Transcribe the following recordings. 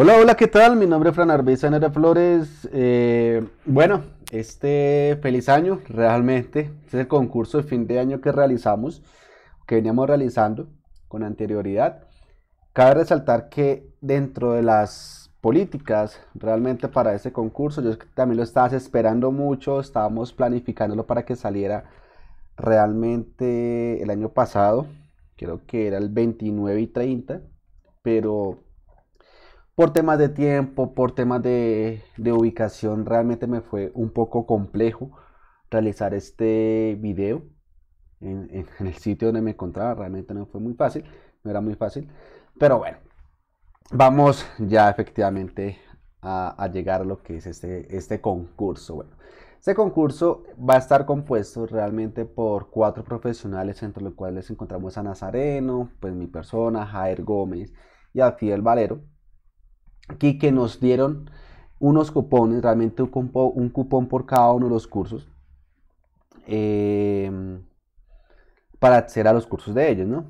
Hola, hola, ¿qué tal? Mi nombre es Fran Arbiza Nera Flores. Bueno, feliz año, realmente. Este es el concurso de fin de año que realizamos, que veníamos realizando con anterioridad. Cabe resaltar que dentro de las políticas, realmente para este concurso, yo también lo estaba esperando mucho, estábamos planificándolo para que saliera realmente el año pasado, creo que era el 29 y 30, pero por temas de tiempo, por temas de ubicación, realmente me fue un poco complejo realizar este video en el sitio donde me encontraba. Realmente no fue muy fácil, no era muy fácil, pero bueno, vamos ya efectivamente a llegar a lo que es este concurso. Bueno, este concurso va a estar compuesto realmente por 4 profesionales, entre los cuales encontramos a Nazareno, pues mi persona, Jair Gómez y a Fidel Valero, aquí que nos dieron unos cupones, realmente un cupón por cada uno de los cursos, para acceder a los cursos de ellos, ¿no?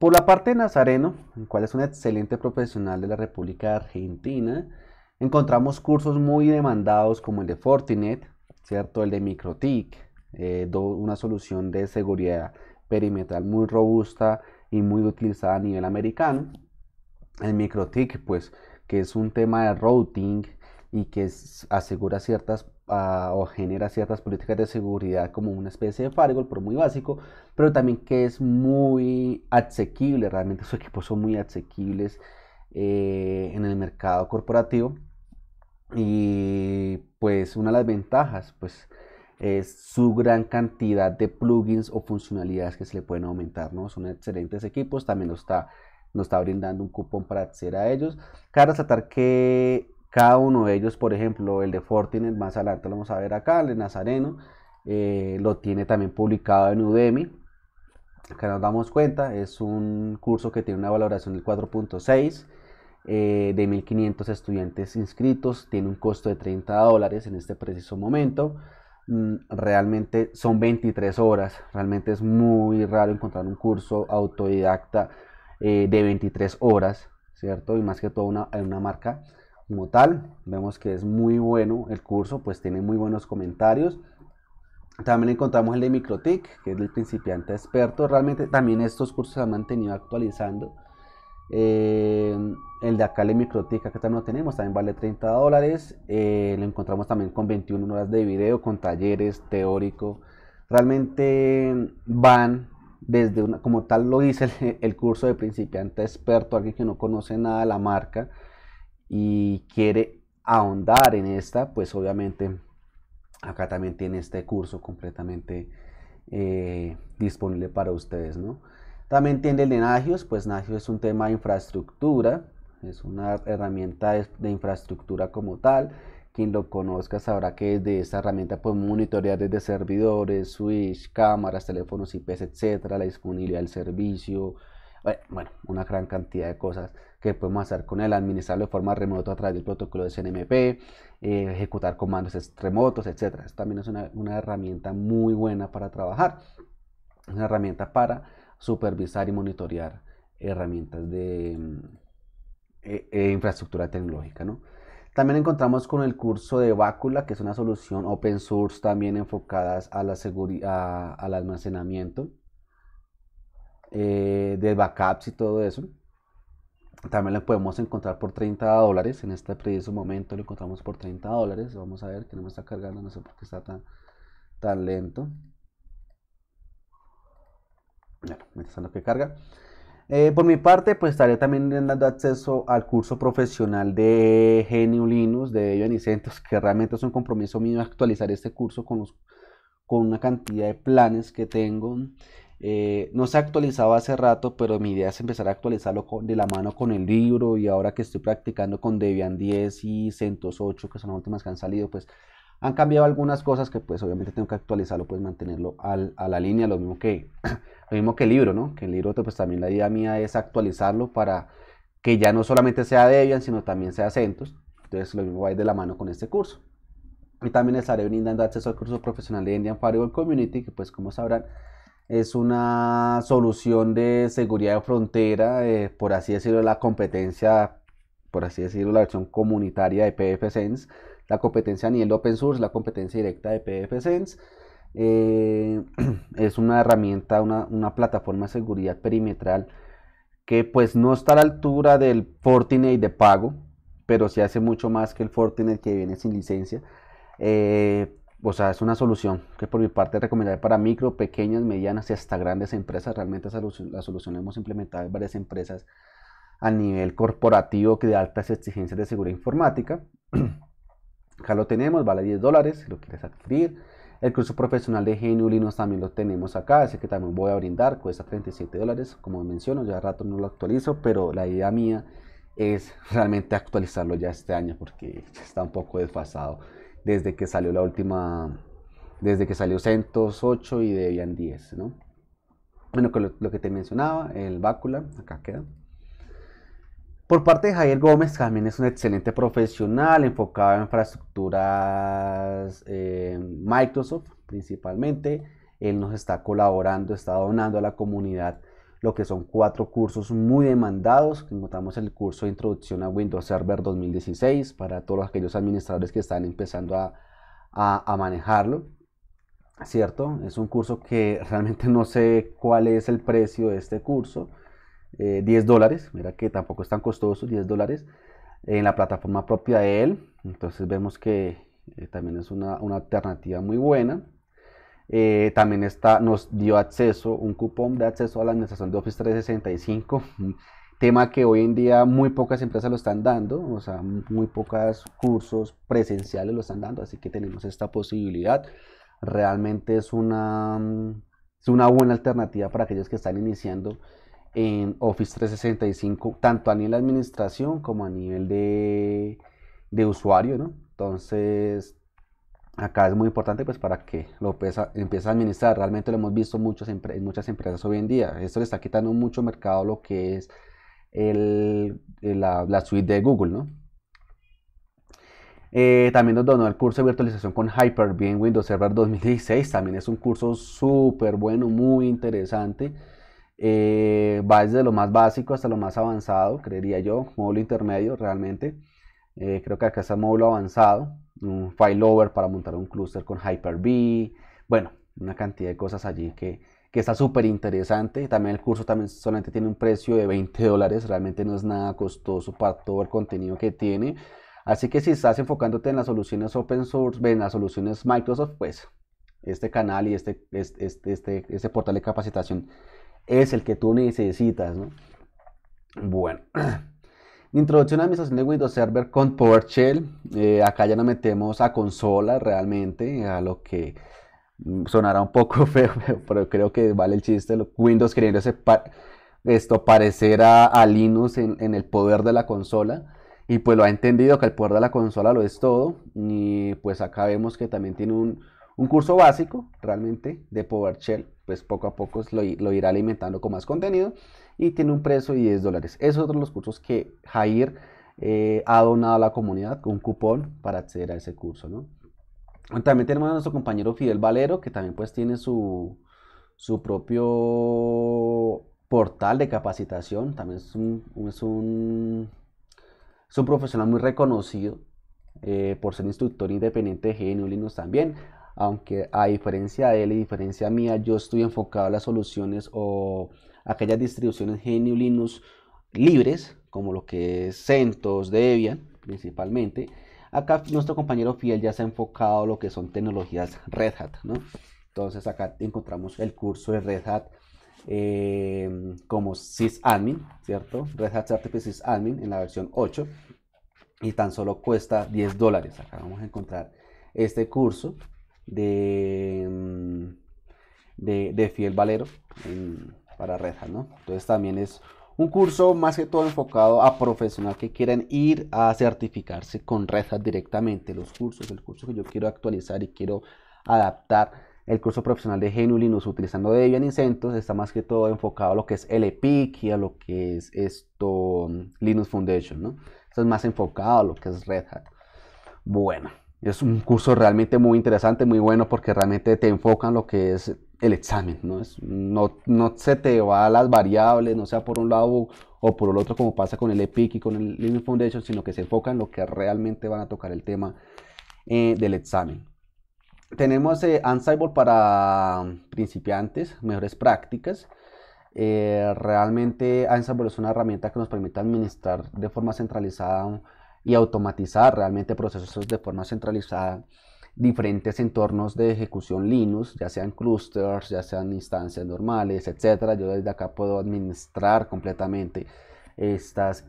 Por la parte de Nazareno, el cual es un excelente profesional de la República Argentina, encontramos cursos muy demandados como el de Fortinet, ¿cierto? El de MikroTik, una solución de seguridad perimetral muy robusta y muy utilizada a nivel americano. El MikroTik, pues, que es un tema de routing y que asegura ciertas o genera ciertas políticas de seguridad como una especie de firewall, pero muy básico, pero también que es muy asequible. Realmente sus equipos son muy asequibles en el mercado corporativo, y pues una de las ventajas, pues, es su gran cantidad de plugins o funcionalidades que se le pueden aumentar, ¿no? Son excelentes equipos. También nos está brindando un cupón para acceder a ellos. Cabe resaltar que cada uno de ellos, por ejemplo, el de Fortinet, más adelante lo vamos a ver acá, el de Nazareno, lo tiene también publicado en Udemy. Acá nos damos cuenta, es un curso que tiene una valoración del 4.6, de 1500 estudiantes inscritos, tiene un costo de $30 en este preciso momento. Realmente son 23 horas, realmente es muy raro encontrar un curso autodidacta de 23 horas, ¿cierto? Y más que todo una marca como tal. Vemos que es muy bueno el curso, pues tiene muy buenos comentarios. También encontramos el de MikroTik, que es el principiante experto. Realmente también estos cursos se han mantenido actualizando. El de acá, el de MikroTik, acá también lo tenemos, también vale $30. Lo encontramos también con 21 horas de video, con talleres, teórico. Realmente van desde una, como tal lo dice el curso de principiante experto, alguien que no conoce nada de la marca y quiere ahondar en esta, pues obviamente acá también tiene este curso completamente disponible para ustedes, ¿no? También tiene el de Nagios. Pues Nagios es un tema de infraestructura, es una herramienta de infraestructura como tal. Quien lo conozca sabrá que desde esta herramienta podemos monitorear desde servidores, switch, cámaras, teléfonos IPs, etcétera, la disponibilidad del servicio. Bueno, una gran cantidad de cosas que podemos hacer con él, administrarlo de forma remota a través del protocolo de CNMP, ejecutar comandos remotos, etcétera. Esta también es una herramienta muy buena para trabajar, una herramienta para supervisar y monitorear herramientas de infraestructura tecnológica, ¿no? También encontramos con el curso de Bacula, que es una solución open source también enfocadas a la seguridad, al almacenamiento, de backups y todo eso. También lo podemos encontrar por $30 en este preciso momento. Lo encontramos por $30. Vamos a ver que no me está cargando, no sé por qué está tan lento. Bueno, mientras tanto que carga, por mi parte, pues estaré también dando acceso al curso profesional de GNU/Linux, de Debian y CentOS, que realmente es un compromiso mío actualizar este curso con una cantidad de planes que tengo. No se actualizaba hace rato, pero mi idea es empezar a actualizarlo de la mano con el libro, y ahora que estoy practicando con Debian 10 y CentOS 8, que son las últimas que han salido, pues han cambiado algunas cosas que pues obviamente tengo que actualizarlo, pues mantenerlo a la línea, lo mismo que el libro, ¿no? Que el libro, pues también la idea mía es actualizarlo para que ya no solamente sea Debian, sino también sea CentOS. Entonces lo mismo va a ir de la mano con este curso. Y también estaré brindando acceso al curso profesional de Endian Firewall Community, que pues como sabrán, es una solución de seguridad de frontera, por así decirlo, la competencia por así decirlo, la versión comunitaria de PFSense, la competencia a nivel open source, la competencia directa de PFSense. Es una herramienta, una plataforma de seguridad perimetral que pues no está a la altura del Fortinet de pago, pero sí hace mucho más que el Fortinet que viene sin licencia. O sea, es una solución que por mi parte recomendaré para micro, pequeñas, medianas y hasta grandes empresas. Realmente la solución la hemos implementado en varias empresas a nivel corporativo que de altas exigencias de seguridad informática. Acá lo tenemos, vale $10 si lo quieres adquirir. El curso profesional de GNU/Linux también lo tenemos acá, así que también voy a brindar, cuesta $37, como menciono, ya rato no lo actualizo, pero la idea mía es realmente actualizarlo ya este año porque está un poco desfasado. Desde que salió la última, desde que salió CentOS 8 y Debian 10, ¿no? Bueno, con lo que te mencionaba, el Bacula, acá queda. Por parte de Jair Gómez, también es un excelente profesional enfocado en infraestructuras Microsoft principalmente. Él nos está colaborando, está donando a la comunidad lo que son 4 cursos muy demandados. Encontramos el curso de introducción a Windows Server 2016 para todos aquellos administradores que están empezando a manejarlo, ¿cierto? Es un curso que realmente no sé cuál es el precio de este curso, $10, mira que tampoco es tan costoso, $10 en la plataforma propia de él. Entonces vemos que también es una alternativa muy buena. También nos dio acceso, un cupón de acceso a la administración de Office 365, tema que hoy en día muy pocas empresas lo están dando, o sea, muy pocos cursos presenciales lo están dando, así que tenemos esta posibilidad. Realmente es una buena alternativa para aquellos que están iniciando en Office 365, tanto a nivel de administración como a nivel de usuario, ¿no? Entonces acá es muy importante pues para que lo empiece a administrar. Realmente lo hemos visto en muchas empresas hoy en día. Esto le está quitando mucho mercado lo que es la suite de Google, ¿no? También nos donó el curso de virtualización con Hyper-V en Windows Server 2016. También es un curso súper bueno, muy interesante. Va desde lo más básico hasta lo más avanzado, creería yo. Módulo intermedio realmente. Creo que acá está el módulo avanzado. Un failover para montar un clúster con Hyper-V, bueno, una cantidad de cosas allí que está súper interesante. También el curso también solamente tiene un precio de $20, realmente no es nada costoso para todo el contenido que tiene. Así que si estás enfocándote en las soluciones open source, en las soluciones Microsoft, pues este canal y este portal de capacitación es el que tú necesitas, ¿no? Bueno. Introducción a la administración de Windows Server con PowerShell. Acá ya nos metemos a consola realmente, a lo que sonará un poco feo, pero creo que vale el chiste. Windows queriendo parecer a Linux en el poder de la consola, y pues lo ha entendido que el poder de la consola lo es todo. Y pues acá vemos que también tiene un curso básico realmente de PowerShell, pues poco a poco lo irá alimentando con más contenido. Y tiene un precio de $10. Es otro de los cursos que Jair ha donado a la comunidad con un cupón para acceder a ese curso, ¿no? También tenemos a nuestro compañero Fidel Valero, que también pues tiene su propio portal de capacitación. También es un profesional muy reconocido por ser instructor independiente de GNU/Linux también. Aunque a diferencia de él y diferencia mía, yo estoy enfocado a las soluciones o aquellas distribuciones GNU/Linux libres, como lo que es CentOS, Debian principalmente. Acá nuestro compañero Fidel ya se ha enfocado a lo que son tecnologías Red Hat, ¿no? Entonces acá encontramos el curso de Red Hat como sysadmin, ¿cierto? Red Hat Certificate sysadmin en la versión 8, y tan solo cuesta $10. Acá vamos a encontrar este curso de Fidel Valero para Red Hat, ¿no? Entonces también es un curso más que todo enfocado a profesional que quieran ir a certificarse con Red Hat directamente. El curso que yo quiero actualizar y quiero adaptar, el curso profesional de GNU/Linux utilizando Debian y CentOS, está más que todo enfocado a lo que es LPIC y a lo que es Linux Foundation, ¿no? Esto es más enfocado a lo que es Red Hat. Bueno, es un curso realmente muy interesante, muy bueno, porque realmente te enfocan lo que es el examen, ¿no? No se te va las variables, no sea por un lado o por el otro como pasa con el LPIC y con el Linux Foundation, sino que se enfoca en lo que realmente van a tocar el tema del examen. Tenemos Ansible para principiantes, mejores prácticas. Realmente Ansible es una herramienta que nos permite administrar de forma centralizada y automatizar realmente procesos de forma centralizada diferentes entornos de ejecución Linux, ya sean clusters, ya sean instancias normales, etcétera. Yo desde acá puedo administrar completamente estas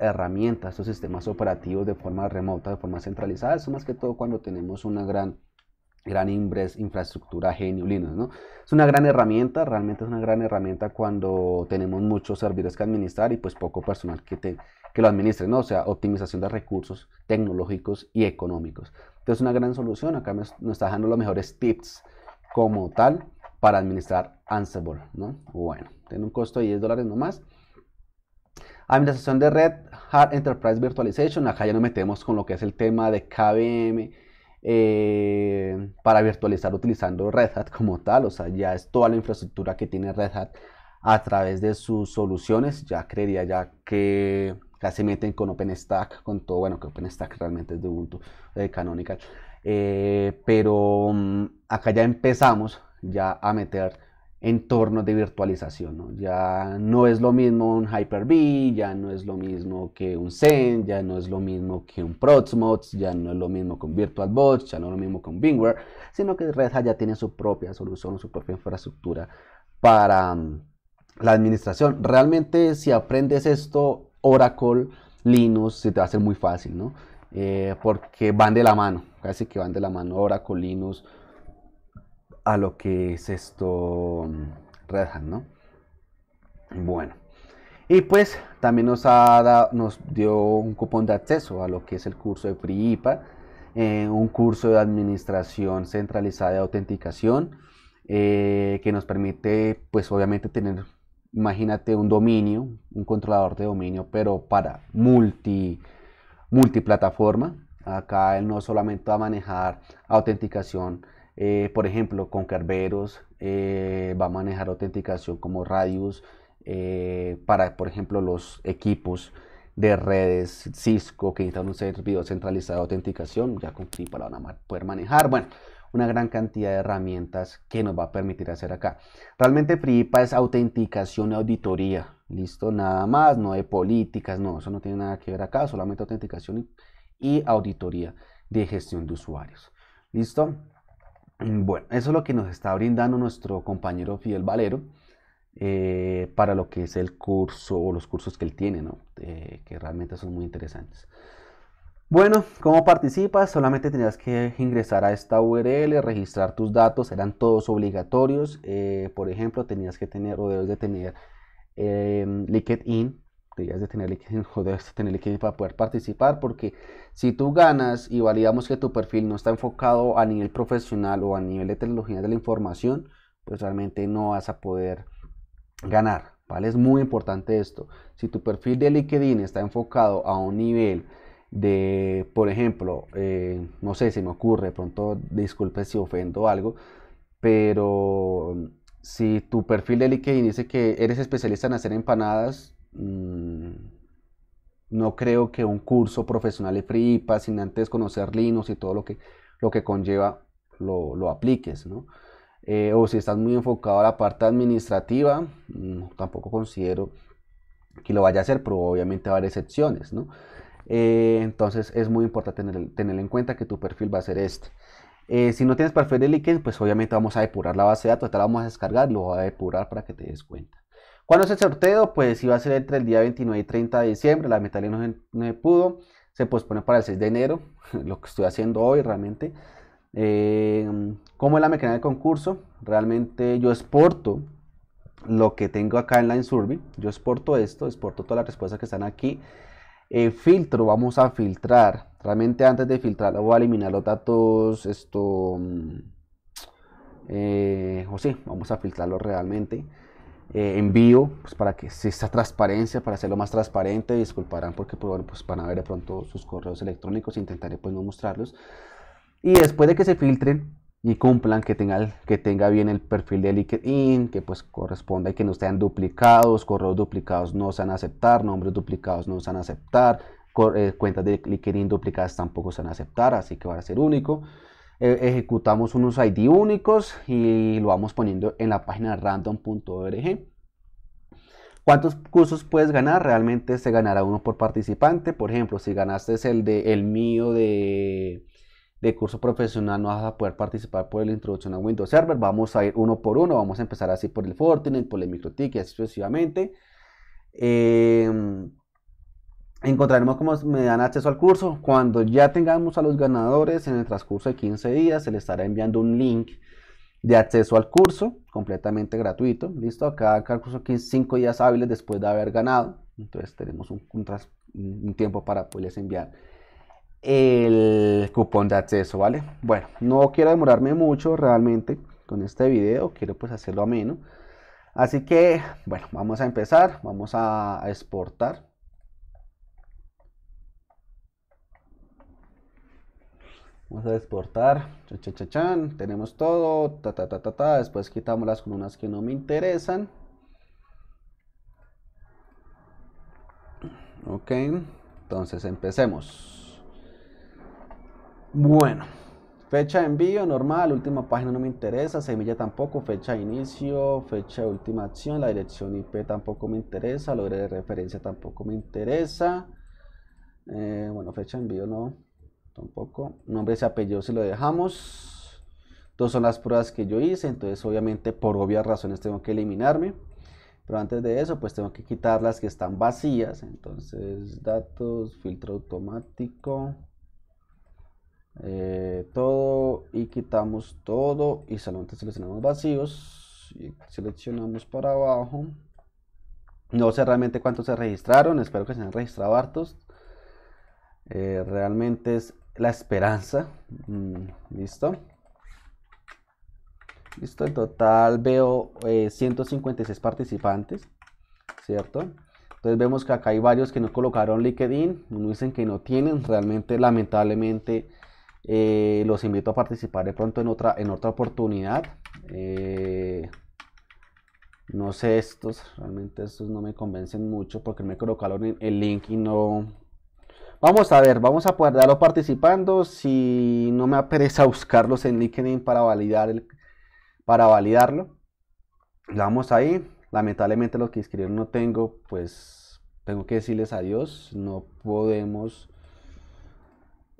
herramientas, estos sistemas operativos de forma remota, de forma centralizada. Eso más que todo cuando tenemos una gran infraestructura GNU Linux, ¿no? Es una gran herramienta, realmente es una gran herramienta cuando tenemos muchos servidores que administrar y pues poco personal que lo administre, ¿no? O sea, optimización de recursos tecnológicos y económicos. Entonces, una gran solución. Acá nos está dando los mejores tips como tal para administrar Ansible, ¿no? Bueno, tiene un costo de $10 nomás. Administración de Red Hat Enterprise Virtualization. Acá ya nos metemos con lo que es el tema de KVM, para virtualizar utilizando Red Hat como tal. O sea, ya es toda la infraestructura que tiene Red Hat a través de sus soluciones. Ya creería ya que ya se meten con OpenStack, con todo, bueno, que OpenStack realmente es de Ubuntu, de Canonical, pero acá ya empezamos ya a meter entornos de virtualización, ¿no? Ya no es lo mismo un Hyper-V, ya no es lo mismo que un Xen, ya no es lo mismo que un Proxmox, ya no es lo mismo con VirtualBox, ya no es lo mismo con VMware, sino que Red Hat ya tiene su propia solución, su propia infraestructura para la administración. Realmente, si aprendes esto, Oracle, Linux, se te va a hacer muy fácil, ¿no? Porque van de la mano, casi que van de la mano Oracle, Linux, a lo que es esto Red Hat, ¿no? Bueno, y pues también nos dio un cupón de acceso a lo que es el curso de FreeIPA, un curso de administración centralizada de autenticación, que nos permite pues obviamente tener, imagínate, un dominio, un controlador de dominio, pero para multiplataforma. Acá él no solamente va a manejar autenticación, por ejemplo, con Kerberos, va a manejar autenticación como Radius, para, por ejemplo, los equipos de redes Cisco que necesitan un servidor centralizado de autenticación. Ya con FreeIPA la van a poder manejar. Bueno, una gran cantidad de herramientas que nos va a permitir hacer acá. Realmente FreeIPA es autenticación y auditoría, listo, nada más, no de políticas, no, eso no tiene nada que ver acá, solamente autenticación y auditoría de gestión de usuarios, listo. Bueno, eso es lo que nos está brindando nuestro compañero Fidel Valero para lo que es el curso o los cursos que él tiene, ¿no? Que realmente son muy interesantes. Bueno, ¿cómo participas? Solamente tenías que ingresar a esta URL, registrar tus datos, eran todos obligatorios. Por ejemplo, tenías que tener o debes de tener LinkedIn. Debías de tener LinkedIn o debes de tener LinkedIn para poder participar, porque si tú ganas y validamos que tu perfil no está enfocado a nivel profesional o a nivel de tecnología de la información, pues realmente no vas a poder ganar, ¿vale? Es muy importante esto. Si tu perfil de LinkedIn está enfocado a un nivel de, por ejemplo, no sé, se me ocurre, pronto disculpe si ofendo algo, pero si tu perfil de LinkedIn dice que eres especialista en hacer empanadas, no creo que un curso profesional de FreeIPA sin antes conocer Linux y todo lo que conlleva lo apliques, ¿no? O si estás muy enfocado a la parte administrativa, tampoco considero que lo vaya a hacer, pero obviamente va a haber excepciones, ¿no? Entonces es muy importante tener en cuenta que tu perfil va a ser este. Si no tienes perfil de LinkedIn, pues obviamente vamos a depurar la base de datos, te la vamos a descargar, lo va a depurar para que te des cuenta. ¿Cuándo es el sorteo? Pues iba a ser entre el día 29 y 30 de diciembre, la mitad no se pudo, se pospone para el 6 de enero, lo que estoy haciendo hoy realmente. ¿Cómo es la mecánica del concurso? Realmente yo exporto lo que tengo acá en Line Survey, yo exporto esto, exporto todas las respuestas que están aquí. Filtro, vamos a filtrar, realmente antes de filtrar voy a eliminar los datos, o sí, vamos a filtrarlo realmente. Envío, pues para que exista transparencia, para hacerlo más transparente, disculparán porque pues, bueno, pues van a ver de pronto sus correos electrónicos, intentaré pues no mostrarlos. Y después de que se filtren, y cumplan, que tenga bien el perfil de LinkedIn, que pues corresponda y que no sean duplicados, correos duplicados no se van a aceptar, nombres duplicados no se van a aceptar, cuentas de LinkedIn duplicadas tampoco se van a aceptar, así que va a ser único. Ejecutamos unos ID únicos y lo vamos poniendo en la página random.org. ¿Cuántos cursos puedes ganar? Realmente se ganará uno por participante. Por ejemplo, si ganaste el mío de curso profesional, no vas a poder participar por la introducción a Windows Server. Vamos a ir uno por uno, vamos a empezar así por el Fortinet, por el MikroTik y así sucesivamente. Encontraremos cómo me dan acceso al curso. Cuando ya tengamos a los ganadores, en el transcurso de 15 días se les estará enviando un link de acceso al curso completamente gratuito. Listo, cada curso aquí 5 días hábiles después de haber ganado. Entonces tenemos un tiempo para poderles enviar el cupón de acceso, ¿vale? Bueno, no quiero demorarme mucho realmente con este video, quiero pues hacerlo ameno, así que bueno, vamos a empezar, vamos a exportar. Vamos a exportar, tenemos todo, después quitamos las columnas que no me interesan. Ok, entonces empecemos. Bueno, fecha de envío normal, última página no me interesa, semilla tampoco, fecha de inicio, fecha de última acción, la dirección IP tampoco me interesa, logro de referencia tampoco me interesa, bueno, fecha de envío no, tampoco, nombres y apellidos si lo dejamos, dos son las pruebas que yo hice, entonces obviamente por obvias razones tengo que eliminarme, pero antes de eso pues tengo que quitar las que están vacías, entonces datos, filtro automático, todo y quitamos todo y solamente seleccionamos vacíos y seleccionamos para abajo. No sé realmente cuántos se registraron, espero que se hayan registrado hartos, realmente es la esperanza. Listo, en total veo 156 participantes, ¿cierto? Entonces vemos que acá hay varios que no colocaron LinkedIn, no dicen que no tienen, realmente lamentablemente los invito a participar de pronto en otra oportunidad. No sé, realmente estos no me convencen mucho porque me colocaron el link y no. Vamos a ver, vamos a poder darlo participando. Si no me apereza buscarlos en LinkedIn para validarlo, vamos ahí. Lamentablemente los que inscribieron no tengo, pues tengo que decirles adiós. No podemos.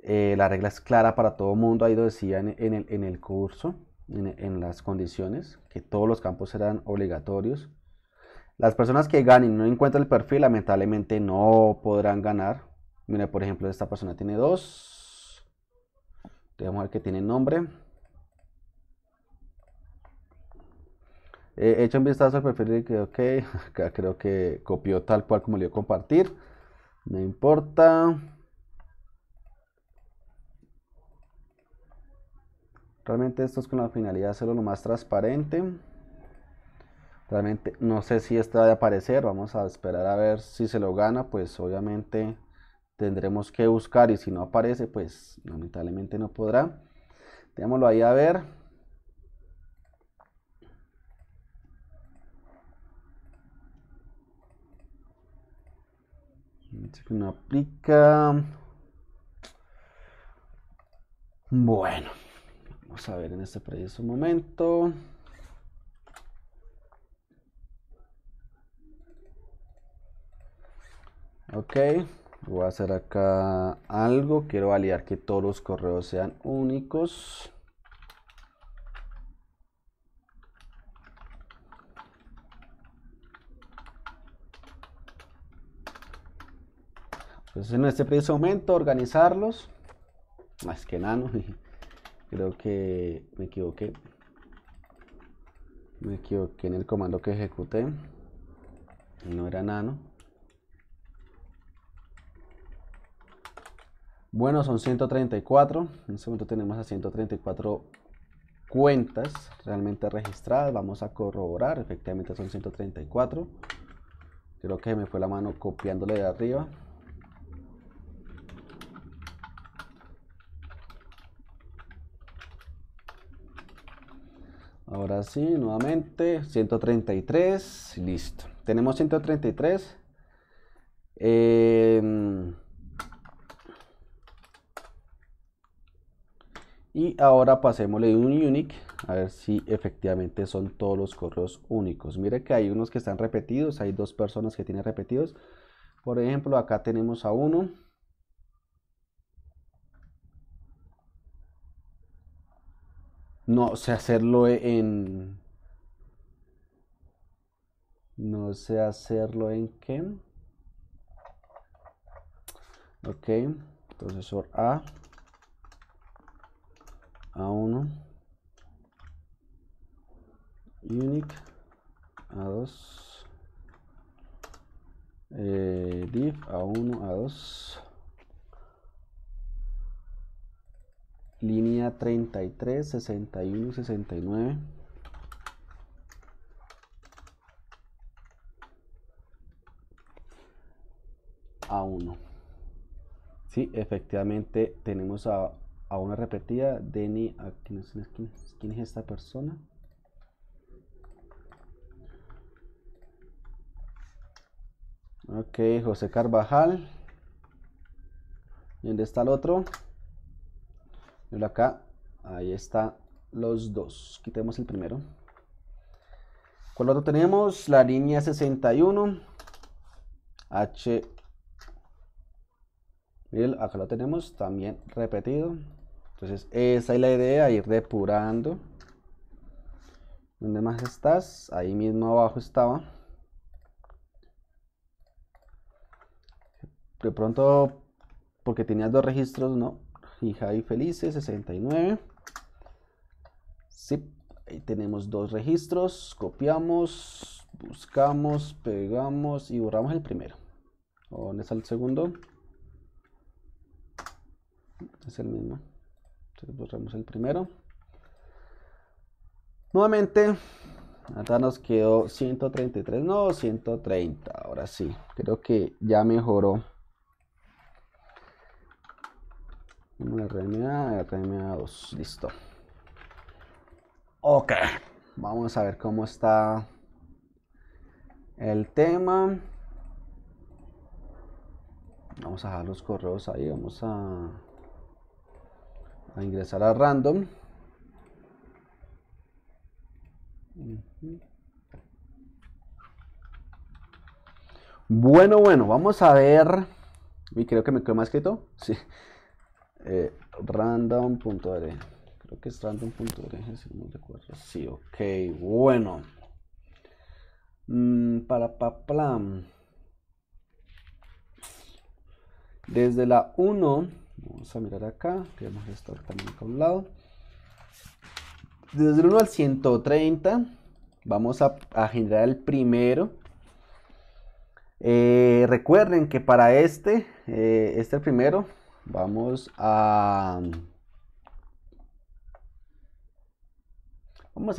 La regla es clara para todo mundo, ahí lo decía en el curso, en las condiciones, que todos los campos serán obligatorios. Las personas que ganen y no encuentran el perfil, lamentablemente no podrán ganar. Mira, por ejemplo, esta persona tiene 2. Debemos ver que tiene nombre. He hecho un vistazo al perfil y que ok, acá creo que copió tal cual como le dio compartir. No importa. Realmente esto es con la finalidad de hacerlo lo más transparente. Realmente no sé si esta va a aparecer. Vamos a esperar a ver si se lo gana. Pues obviamente tendremos que buscar y si no aparece, pues lamentablemente no podrá. Démoslo ahí a ver. No aplica. Bueno. Vamos a ver en este preciso momento. Ok, voy a hacer acá algo. Quiero validar que todos los correos sean únicos. Entonces en este preciso momento organizarlos. Más que nano. Creo que me equivoqué en el comando que ejecuté, no era nano. Bueno, son 134, en este momento tenemos a 134 cuentas realmente registradas, vamos a corroborar, efectivamente son 134, creo que me fue la mano copiándole de arriba. Ahora sí, nuevamente, 133, listo. Tenemos 133. Y ahora pasémosle un unique, a ver si efectivamente son todos los correos únicos. Mire que hay unos que están repetidos, hay dos personas que tienen repetidos. Por ejemplo, acá tenemos a uno. No sé hacerlo en... No sé hacerlo en qué. Ok, procesor A. A1, unique, A2, div, A1, A2, línea 33, 61, 69, A1. Sí, efectivamente tenemos a una repetida. Denny, ¿quién es esta persona? Ok, José Carvajal. ¿Y dónde está el otro? Mira acá, ahí están los dos. Quitemos el primero. ¿Cuál otro tenemos? La línea 61 H. Miren, acá lo tenemos también repetido. Entonces esa es la idea, ir depurando. ¿Dónde más estás? Ahí mismo abajo estaba. De pronto, porque tenías dos registros, ¿no? Hija y felices, 69. Sí, ahí tenemos dos registros. Copiamos, buscamos, pegamos y borramos el primero. ¿Dónde está el segundo? Es el mismo. Entonces borramos el primero. Nuevamente, acá nos quedó 133, no, 130. Ahora sí, creo que ya mejoró. RMA, RMA2, listo. Ok, vamos a ver cómo está el tema. Vamos a dejar los correos ahí, vamos a ingresar a random. Bueno, vamos a ver. Y creo que me quedó más escrito. Sí. Random.org. Creo que es random.org, si no recuerdo. Sí, ok, bueno. Para paplam. Desde la 1. Vamos a mirar acá, queremos restaurar también acá a un lado. Desde el 1 al 130 vamos a generar el primero. Recuerden que para este primero vamos a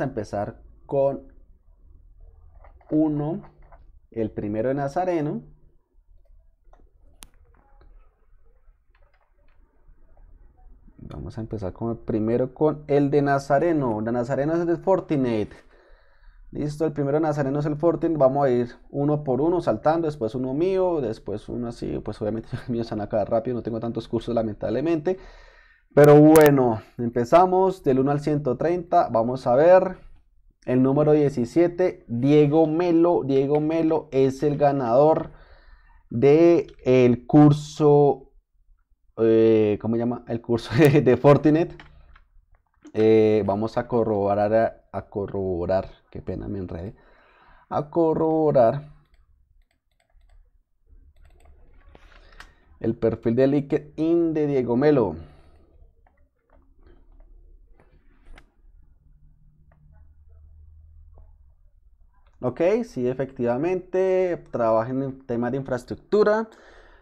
empezar con 1, el primero de Nazareno. Vamos a empezar con el primero, con el de Nazareno. El de Nazareno es el de Fortinet. Listo, el primero de Nazareno es el Fortinet. Vamos a ir uno por uno, saltando. Después uno mío, después uno así. Pues obviamente los míos se van a acabar rápido. No tengo tantos cursos, lamentablemente. Pero bueno, empezamos del 1 al 130. Vamos a ver. El número 17, Diego Melo. Diego Melo es el ganador del curso... ¿cómo se llama? El curso de Fortinet. Vamos a corroborar, qué pena, me enredé. A corroborar el perfil de LinkedIn de Diego Melo. Ok, sí, efectivamente trabaja en temas de infraestructura.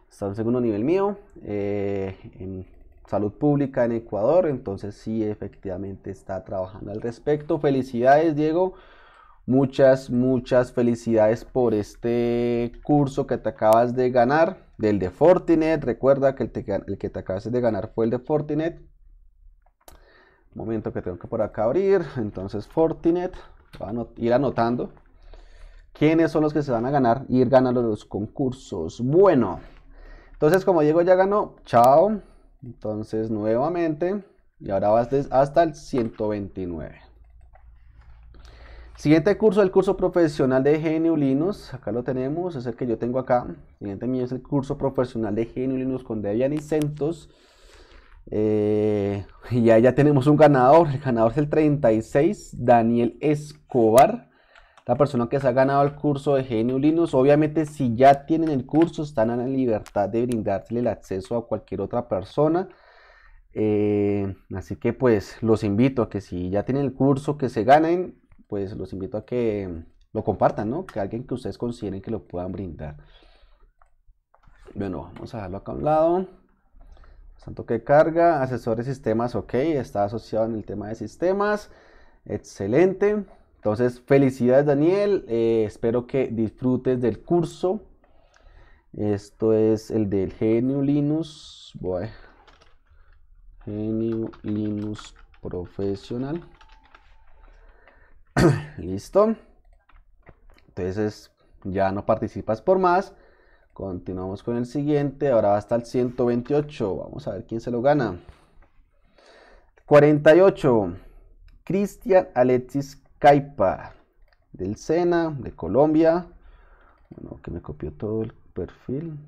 Está en segundo nivel mío, en salud pública en Ecuador, entonces sí, efectivamente está trabajando al respecto. Felicidades, Diego, muchas felicidades por este curso que te acabas de ganar, del de Fortinet. Recuerda que el que te acabas de ganar fue el de Fortinet. Un momento que tengo que por acá abrir. Entonces Fortinet, va a ir anotando quiénes son los que se van a ganar, ir ganando los concursos. Bueno, entonces como Diego ya ganó, chao. Entonces nuevamente, y ahora vas hasta el 129. Siguiente curso, el curso profesional de GNU Linux. Acá lo tenemos, es el que yo tengo acá. Siguiente mío es el curso profesional de GNU Linux con Debian y CentOS. Y ahí ya tenemos un ganador. El ganador es el 36, Daniel Escobar, la persona que se ha ganado el curso de GNU Linux. Obviamente, si ya tienen el curso, están en la libertad de brindársele el acceso a cualquier otra persona. Así que pues los invito a que si ya tienen el curso que se ganen, pues los invito a que lo compartan, ¿no? Que alguien que ustedes consideren que lo puedan brindar. Bueno, vamos a dejarlo acá a un lado. Tanto que carga, asesores de sistemas, ok, está asociado en el tema de sistemas. Excelente. Entonces, felicidades, Daniel. Espero que disfrutes del curso. Esto es el del GNU Linux. Voy. GNU Linux Profesional. Listo. Entonces, ya no participas por más. Continuamos con el siguiente, ahora va hasta el 128, vamos a ver quién se lo gana. 48, Cristian Alexis Caipa, del SENA, de Colombia. Bueno, que me copió todo el perfil.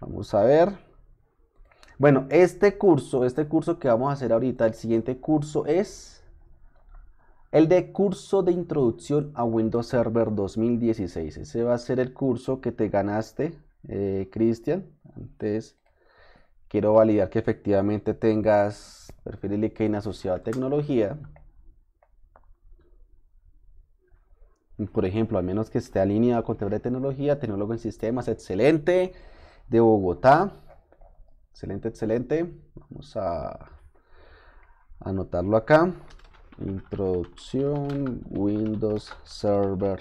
Vamos a ver. Bueno, este curso que vamos a hacer ahorita, el siguiente curso es el de curso de introducción a Windows Server 2016. Ese va a ser el curso que te ganaste, Cristian. Antes quiero validar que efectivamente tengas perfil LinkedIn asociado a tecnología. Por ejemplo, al menos que esté alineado con teoría de tecnología, tecnólogo en sistemas, excelente, de Bogotá. Excelente, excelente. Vamos a anotarlo acá. Introducción Windows Server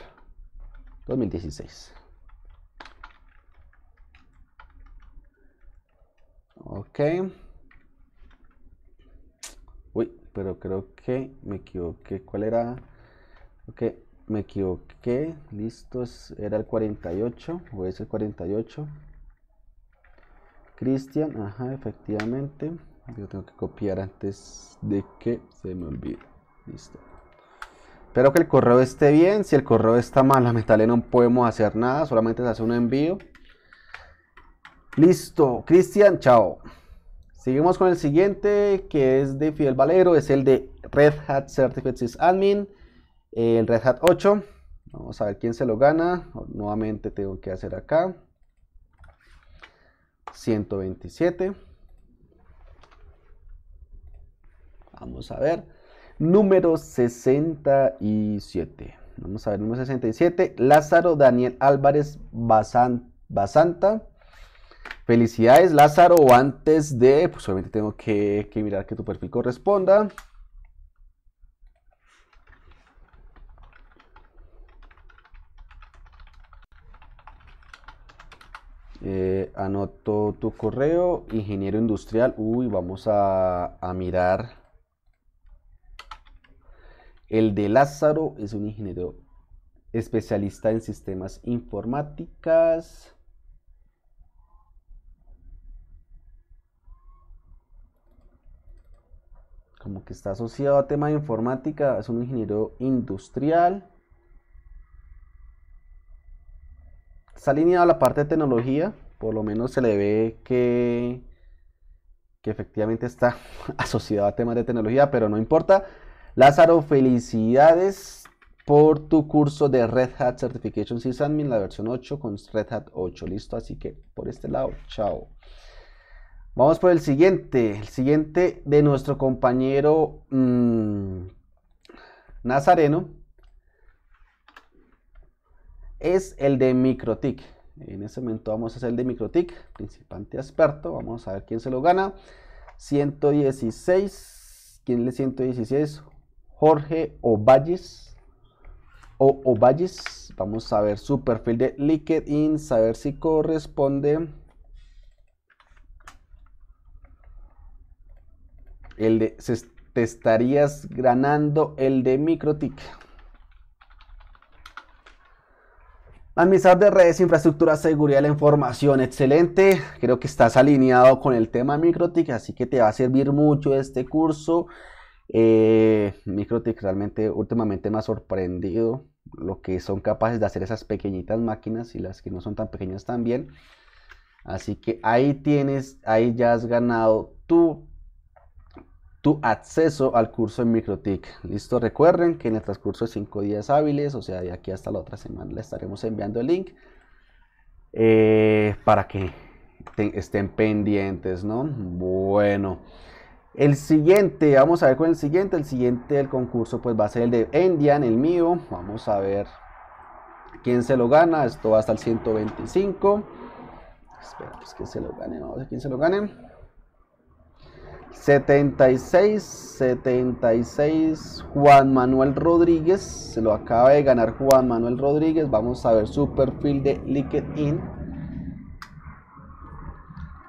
2016. Ok. Uy, pero creo que me equivoqué. ¿Cuál era? Ok, me equivoqué. Listo, era el 48. O es el 48. Cristian, ajá, efectivamente. Yo tengo que copiar antes de que se me olvide. Listo. Espero que el correo esté bien. Si el correo está mal, lamentablemente no podemos hacer nada. Solamente se hace un envío. Listo. Cristian, chao. Seguimos con el siguiente, que es de Fidel Valero. Es el de Red Hat Certificate Sysadmin. El Red Hat 8. Vamos a ver quién se lo gana. Nuevamente tengo que hacer acá. 127. Vamos a ver. Número 67. Vamos a ver, número 67. Lázaro Daniel Álvarez Basanta. Felicidades, Lázaro. Antes de, pues obviamente tengo que mirar que tu perfil corresponda. Anoto tu correo, ingeniero industrial. Uy, vamos a mirar. El de Lázaro es un ingeniero especialista en sistemas informáticas. Como que está asociado a tema de informática, es un ingeniero industrial. Está alineado a la parte de tecnología, por lo menos se le ve que efectivamente está asociado a temas de tecnología, pero no importa. Lázaro, felicidades por tu curso de Red Hat Certification Sysadmin, la versión 8 con Red Hat 8, listo, así que por este lado, chao. Vamos por el siguiente de nuestro compañero Nazareno, es el de MikroTik. En este momento vamos a hacer el de MikroTik, principiante experto, vamos a ver quién se lo gana. 116, ¿quién le 116? Jorge Ovalles, vamos a ver su perfil de LinkedIn, saber si corresponde. el de, te estarías ganando el de MikroTik. Administrador de redes, infraestructura, seguridad de la información, excelente. Creo que estás alineado con el tema MikroTik, así que te va a servir mucho este curso. MikroTik realmente últimamente me ha sorprendido lo que son capaces de hacer esas pequeñitas máquinas y las que no son tan pequeñas también. Así que ahí tienes, ahí ya has ganado tu acceso al curso en MikroTik. Listo, recuerden que en el transcurso de 5 días hábiles, o sea, de aquí hasta la otra semana, le estaremos enviando el link para que estén pendientes, ¿no? Bueno, el siguiente, vamos a ver con el siguiente. El siguiente del concurso pues va a ser el de Endian, el mío. Vamos a ver quién se lo gana. Esto va hasta el 125. Esperamos que se lo ganen, vamos a ver quién se lo ganen. 76, Juan Manuel Rodríguez, se lo acaba de ganar Juan Manuel Rodríguez. Vamos a ver su perfil de LinkedIn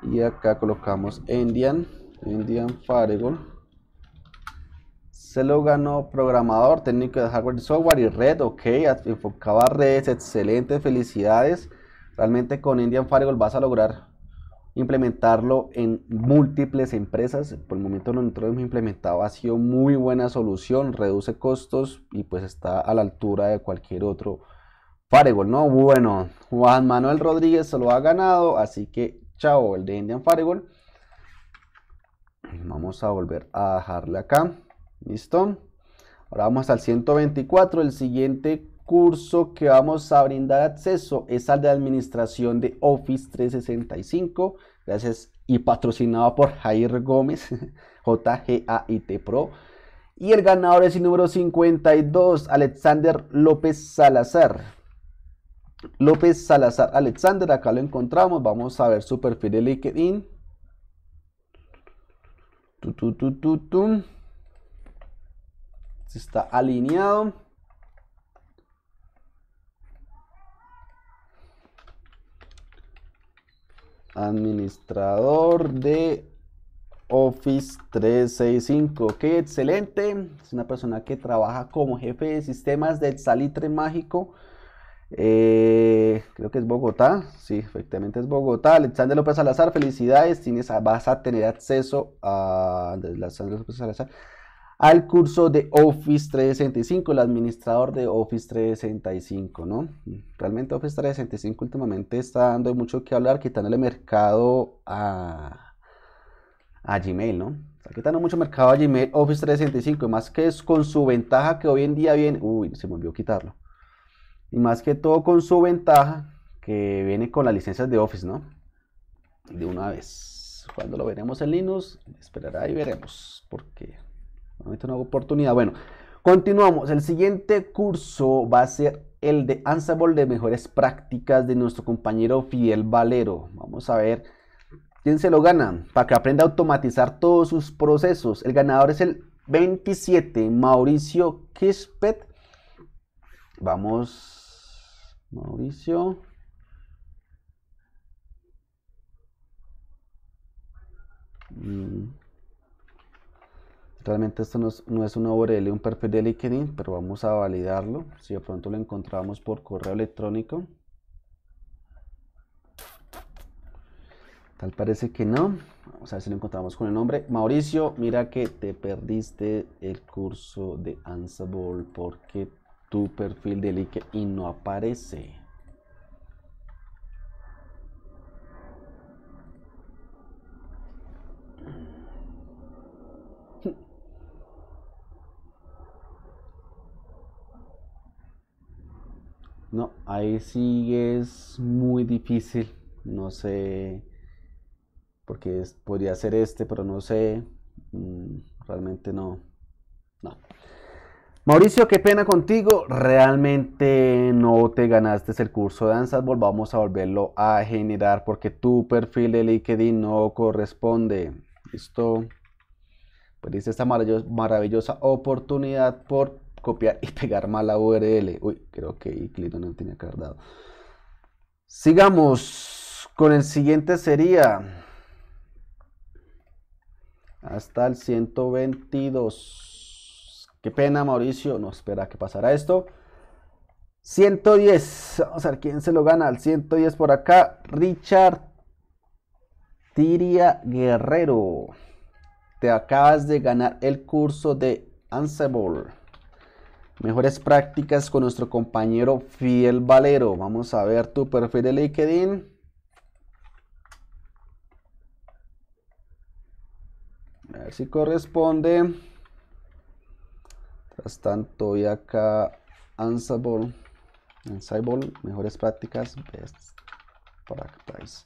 y acá colocamos Endian Firewall. Se lo ganó programador, técnico de hardware y software y red, ok, enfocaba redes, excelente, felicidades. Realmente con Endian Firewall vas a lograr implementarlo en múltiples empresas. Por el momento lo que hemos implementado ha sido muy buena solución, reduce costos y pues está a la altura de cualquier otro firewall, ¿no? Bueno, Juan Manuel Rodríguez se lo ha ganado, así que chao el de Endian Firewall. Vamos a volver a dejarle acá, listo. Ahora vamos al 124. El siguiente curso que vamos a brindar acceso es al de administración de Office 365, gracias y patrocinado por Jair Gómez, JGAIT Pro, y el ganador es el número 52, Alexander López Salazar. Alexander, acá lo encontramos. Vamos a ver su perfil de LinkedIn. Se está alineado. Administrador de Office 365. Ok, excelente. Es una persona que trabaja como jefe de sistemas del Salitre Mágico. Creo que es Bogotá. Sí, efectivamente es Bogotá. Alexander López Salazar, felicidades. Vas a tener acceso a Alexander López Salazar al curso de Office 365, el administrador de Office 365, ¿no? Realmente Office 365 últimamente está dando mucho que hablar, quitándole mercado a Gmail, ¿no? Está quitando mucho mercado a Gmail, Office 365, y más que es con su ventaja que hoy en día viene... Uy, se me olvidó quitarlo. Y más que todo con su ventaja que viene con las licencias de Office, ¿no? De una vez. Cuando lo veremos en Linux, esperará y veremos, porque... Una oportunidad. Bueno, continuamos. El siguiente curso va a ser el de Ansible, de mejores prácticas, de nuestro compañero Fidel Valero. Vamos a ver quién se lo gana para que aprenda a automatizar todos sus procesos. El ganador es el 27, Mauricio Kispet. Vamos, Mauricio. Realmente esto no es una URL, un perfil de LinkedIn, pero vamos a validarlo. Si de pronto lo encontramos por correo electrónico. Tal parece que no. Vamos a ver si lo encontramos con el nombre. Mauricio, mira que te perdiste el curso de Ansible porque tu perfil de LinkedIn no aparece. No, ahí sí es muy difícil, no sé, porque podría ser este, pero no sé, realmente no. Mauricio, qué pena contigo, realmente no te ganaste el curso de Ansible, vamos a volverlo a generar porque tu perfil de LinkedIn no corresponde. Listo, perdiste esta maravillosa oportunidad por copiar y pegar mal la URL. Uy, creo que iClito no tenía que haber dado. Sigamos con el siguiente, sería hasta el 122. Qué pena, Mauricio, no espera que pasara esto. 110, vamos a ver quién se lo gana. Al 110 por acá, Richard Tiria Guerrero. Te acabas de ganar el curso de Ansible, mejores prácticas con nuestro compañero Fidel Valero. Vamos a ver tu perfil de LinkedIn. A ver si corresponde. Tras tanto, voy acá Ansible, mejores prácticas, best practice.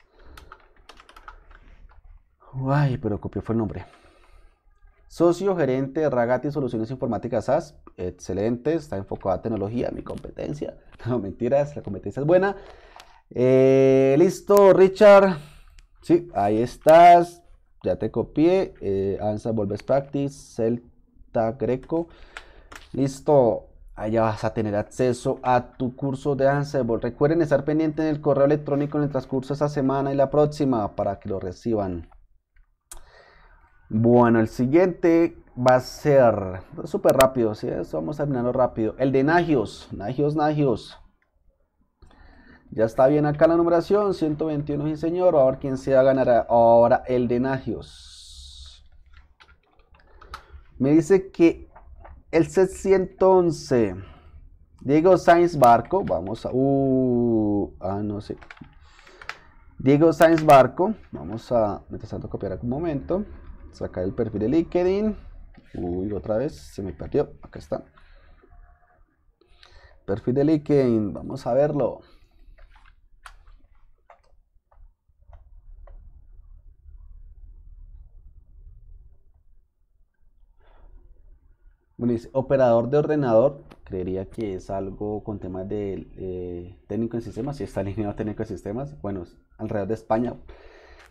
Ay, pero copió fue el nombre. Socio gerente de Ragati Soluciones Informáticas SAS. Excelente, está enfocado a tecnología, mi competencia. No, mentiras, la competencia es buena. Listo, Richard. Sí, ahí estás. Ya te copié. Ansible Best Practice, Celta Greco. Listo. Allá vas a tener acceso a tu curso de Ansible. Recuerden estar pendiente en el correo electrónico en el transcurso de esta semana y la próxima para que lo reciban. Bueno, el siguiente va a ser súper rápido, ¿sí? Eso vamos a terminarlo rápido. El de Nagios. Nagios. Ya está bien acá la numeración. 121, sí señor. A ver quién se va a ganar ahora el de Nagios. Me dice que el set 111, Diego Sainz Barco. Vamos a... no sé. Diego Sainz Barco. Vamos a... Mientras tanto, copiar un momento. Sacar el perfil de LinkedIn. Uy, otra vez. Se me perdió. Acá está. Perfil de LinkedIn. Vamos a verlo. Bueno, dice operador de ordenador, creería que es algo con temas de técnico en sistemas, si está alineado a técnico en sistemas, bueno, alrededor de España,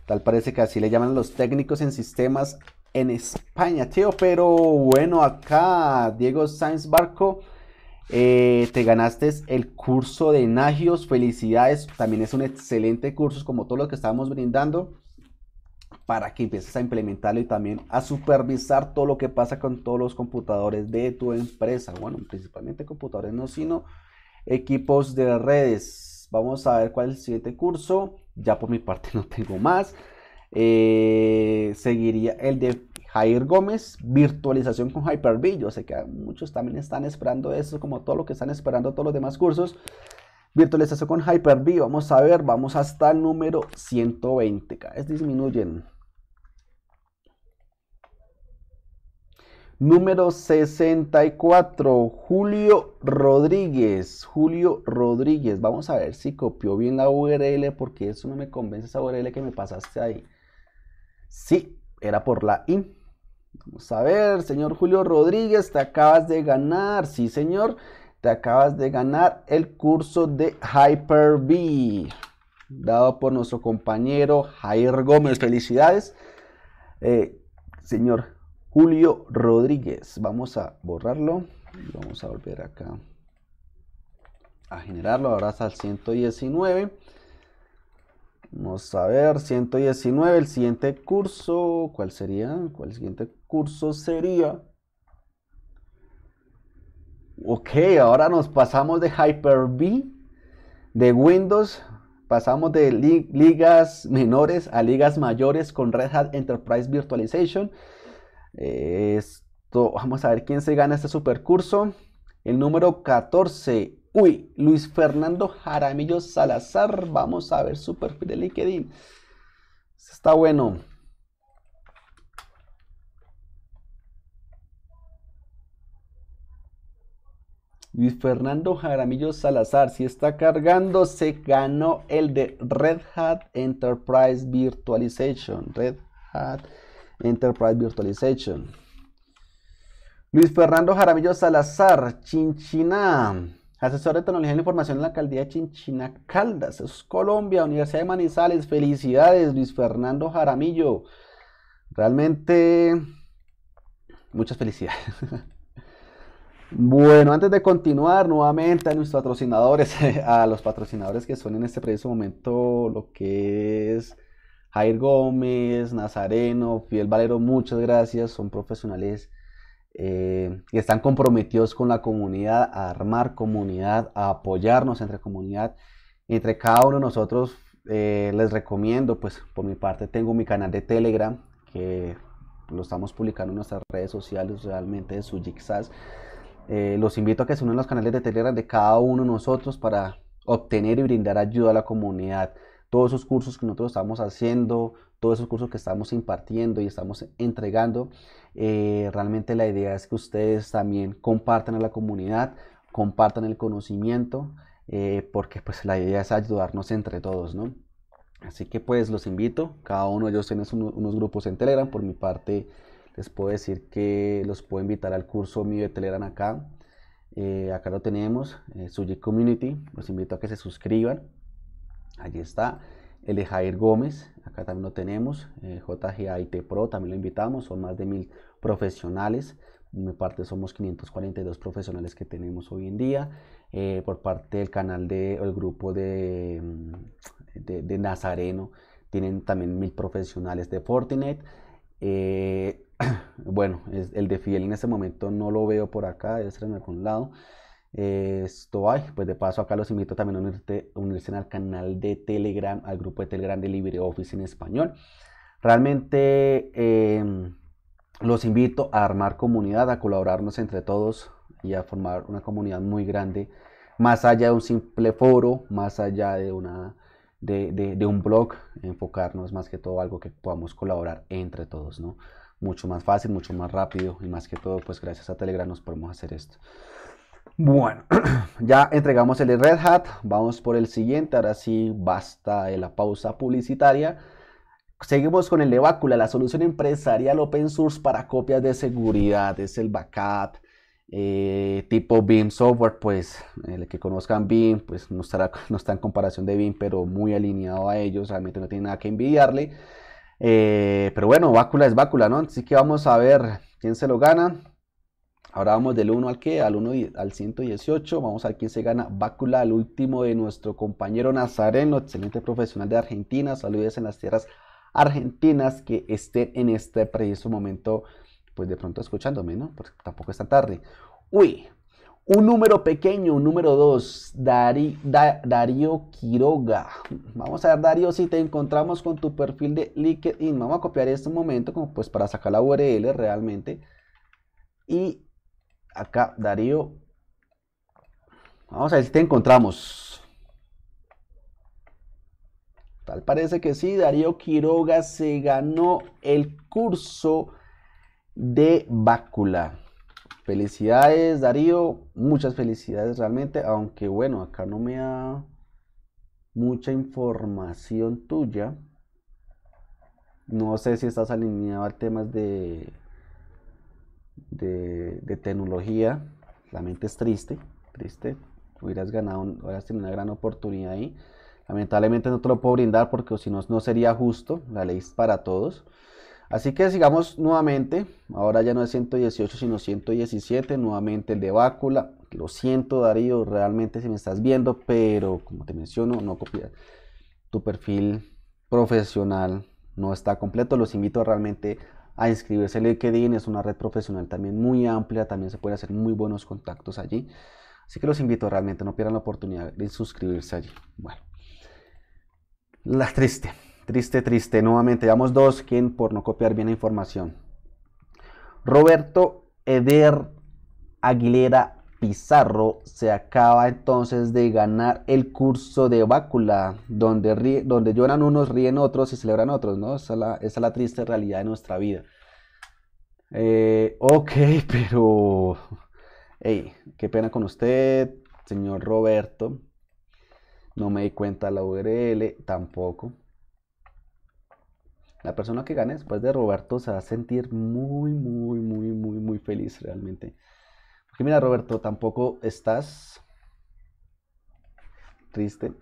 tal parece que así le llaman a los técnicos en sistemas en España, tío, pero bueno, acá Diego Sainz Barco, te ganaste el curso de Nagios, felicidades, también es un excelente curso, como todo lo que estábamos brindando, para que empieces a implementarlo y también a supervisar todo lo que pasa con todos los computadores de tu empresa. Bueno, principalmente computadores no, sino equipos de redes. Vamos a ver cuál es el siguiente curso. Ya por mi parte no tengo más. Seguiría el de Jair Gómez, virtualización con Hyper-V. Yo sé que muchos también están esperando eso, como todo lo que están esperando todos los demás cursos. Virtualización con Hyper-V. Vamos a ver, vamos hasta el número 120. Cada vez disminuyen. Número 64, Julio Rodríguez. Vamos a ver si copió bien la URL, porque eso no me convence, esa URL que me pasaste ahí. Sí, era por la I. Vamos a ver, señor Julio Rodríguez, te acabas de ganar. Sí, señor, te acabas de ganar el curso de Hyper-V, dado por nuestro compañero Jair Gómez. Felicidades, señor Julio Rodríguez. Vamos a borrarlo y vamos a volver acá a generarlo. Ahora hasta el 119. Vamos a ver, 119. El siguiente curso, ¿cuál sería? ¿Cuál siguiente curso sería? Ok, ahora nos pasamos de Hyper-V, de Windows. Pasamos de ligas menores a ligas mayores con Red Hat Enterprise Virtualization. Esto, vamos a ver quién se gana este supercurso. El número 14, Luis Fernando Jaramillo Salazar. Vamos a ver su perfil de LinkedIn. Está bueno. Luis Fernando Jaramillo Salazar, si está cargando, se ganó el de Red Hat Enterprise Virtualization. Luis Fernando Jaramillo Salazar, Chinchiná, asesor de tecnología de la información en la alcaldía de Chinchiná, Caldas, es Colombia, Universidad de Manizales. Felicidades, Luis Fernando Jaramillo. Realmente, muchas felicidades. Bueno, antes de continuar, nuevamente a nuestros patrocinadores, a los patrocinadores que son en este preciso momento lo que es Jair Gómez, Nazareno, Fidel Valero, muchas gracias, son profesionales que están comprometidos con la comunidad, a armar comunidad, a apoyarnos entre comunidad, entre cada uno de nosotros. Les recomiendo, pues por mi parte tengo mi canal de Telegram, que lo estamos publicando en nuestras redes sociales, realmente es su Jigsaw. Los invito a que se unan los canales de Telegram de cada uno de nosotros para obtener y brindar ayuda a la comunidad. Todos esos cursos que nosotros estamos haciendo, todos esos cursos que estamos impartiendo y estamos entregando, realmente la idea es que ustedes también compartan a la comunidad, compartan el conocimiento, porque pues la idea es ayudarnos entre todos, ¿no? Así que pues los invito, cada uno de ellos tiene unos grupos en Telegram. Por mi parte les puedo decir que los puedo invitar al curso mío de Telegram acá, acá lo tenemos, Suji Community, los invito a que se suscriban. Allí está el de Jair Gómez, acá también lo tenemos, JGIT Pro, también lo invitamos, son más de 1000 profesionales. Por mi parte somos 542 profesionales que tenemos hoy en día. Por parte del canal del grupo de Nazareno tienen también 1000 profesionales de Fortinet. Bueno, el de Fidel en este momento no lo veo por acá, debe ser en algún lado. Esto hay, pues de paso acá los invito también a unirse al canal de Telegram, al grupo de Telegram de LibreOffice en español. Realmente los invito a armar comunidad, a colaborarnos entre todos y a formar una comunidad muy grande, más allá de un simple foro, más allá de un blog, enfocarnos más que todo a algo que podamos colaborar entre todos, ¿no? Mucho más fácil, mucho más rápido, y más que todo pues gracias a Telegram nos podemos hacer esto. Bueno, ya entregamos el de Red Hat, vamos por el siguiente, ahora sí basta de la pausa publicitaria. Seguimos con el de Bacula, la solución empresarial open source para copias de seguridad, es el backup tipo BIM software, pues el que conozcan BIM, pues no está en comparación de BIM, pero muy alineado a ellos, realmente no tiene nada que envidiarle. Pero bueno, Bacula es Bacula, ¿no? Así que vamos a ver quién se lo gana. Ahora vamos del 1 al que, al 1 al 118, vamos a ver quién se gana Bacula, el último de nuestro compañero Nazareno, excelente profesional de Argentina, saludos en las tierras argentinas que estén en este preciso momento, pues de pronto escuchándome, ¿no? Porque tampoco es tan tarde. Uy, un número pequeño, un número 2, Darío Quiroga. Vamos a ver, Darío, si te encontramos con tu perfil de LinkedIn, vamos a copiar este momento como pues para sacar la URL realmente. Y acá, Darío, vamos a ver si te encontramos. Tal parece que sí, Darío Quiroga se ganó el curso de Bacula. Felicidades, Darío, muchas felicidades realmente, aunque bueno, acá no me da mucha información tuya. No sé si estás alineado a temas de tecnología. La mente es triste, hubieras ganado, hubieras tenido una gran oportunidad ahí, lamentablemente no te lo puedo brindar porque si no, no sería justo, la ley es para todos. Así que sigamos nuevamente, ahora ya no es 118 sino 117, nuevamente el de Bacula. Lo siento, Darío, realmente si me estás viendo, pero como te menciono, no copias, tu perfil profesional no está completo. Los invito realmente a inscribirse en LinkedIn, es una red profesional también muy amplia, también se pueden hacer muy buenos contactos allí, así que los invito realmente, no pierdan la oportunidad de suscribirse allí. Bueno, la triste, nuevamente, damos 2, quien por no copiar bien la información. Roberto Eder Aguilera Pizarro se acaba entonces de ganar el curso de Bacula, donde lloran unos, ríen otros y celebran otros, ¿no? Esa es la triste realidad de nuestra vida. Ok, pero hey, qué pena con usted, señor Roberto. No me di cuenta la URL tampoco. La persona que gane después de Roberto se va a sentir muy feliz realmente. Porque mira, Roberto, tampoco estás triste.